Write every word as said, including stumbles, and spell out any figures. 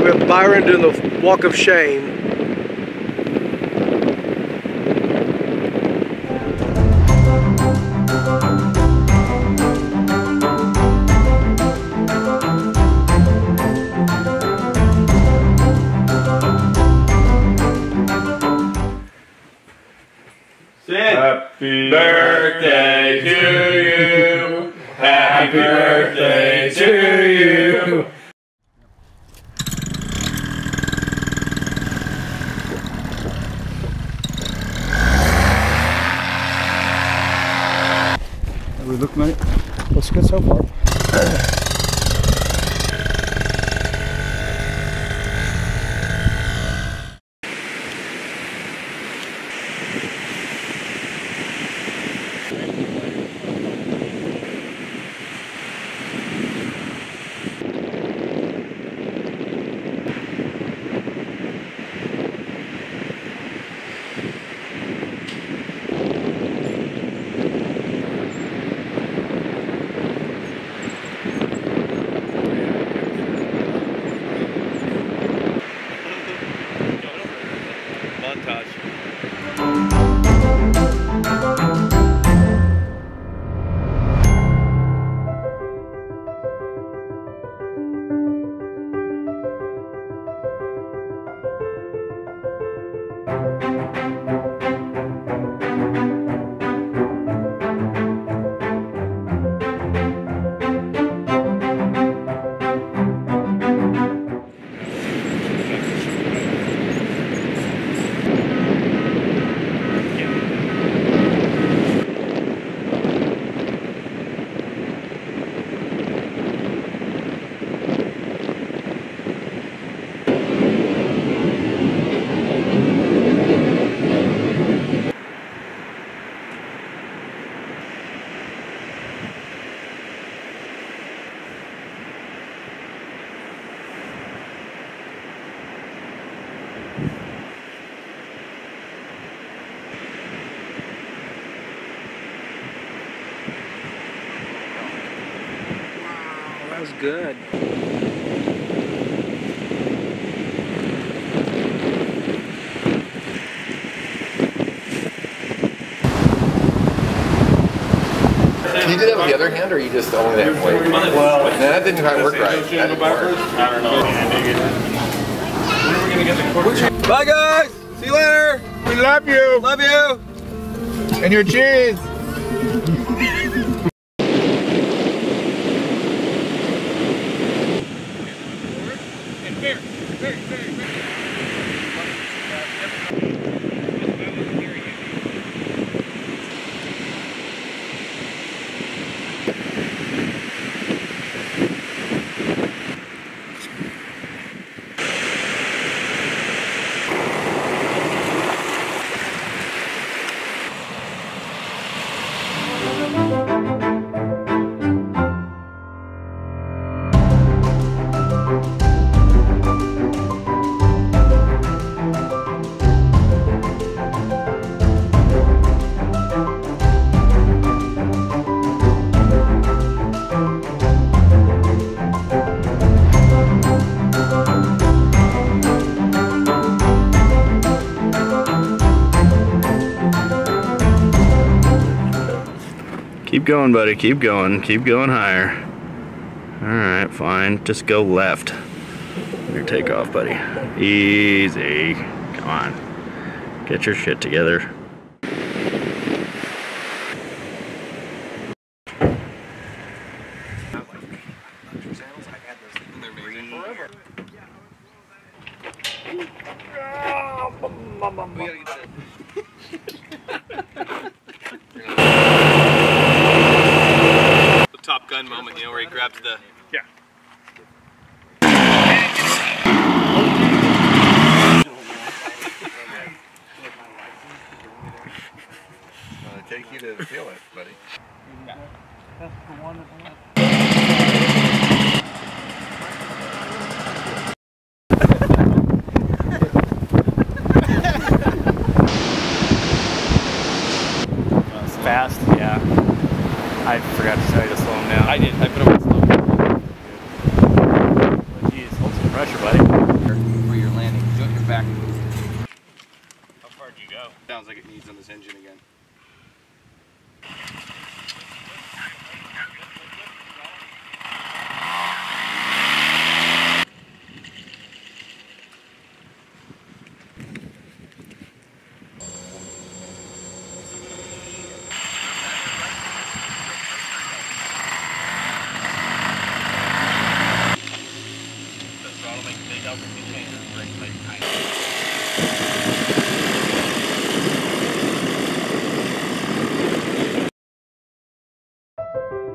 We're Byron doing the walk of shame. Happy birthday to you. Happy birthday to you. We look, mate. Looks good so far. That was good. You did it with the other hand, or you just only that way? Well, no, that didn't quite work right. That didn't work. I don't know. We're gonna get the cork. Bye, guys. See you later. We love you. Love you. And your cheese. Keep going, buddy. Keep going. Keep going higher. Alright, fine. Just go left. Your takeoff, buddy. Easy. Come on. Get your shit together. Top Gun moment, you know, where he grabs the... Yeah. Well, I take you to feel it, buddy. That's the one that's fast, yeah. I forgot to tell you to slow him down. I did. I put him on slow. Well, geez, hold some pressure, buddy. Where you're landing, don't your back. How far do you go? Sounds like it needs on this engine again. Thank you.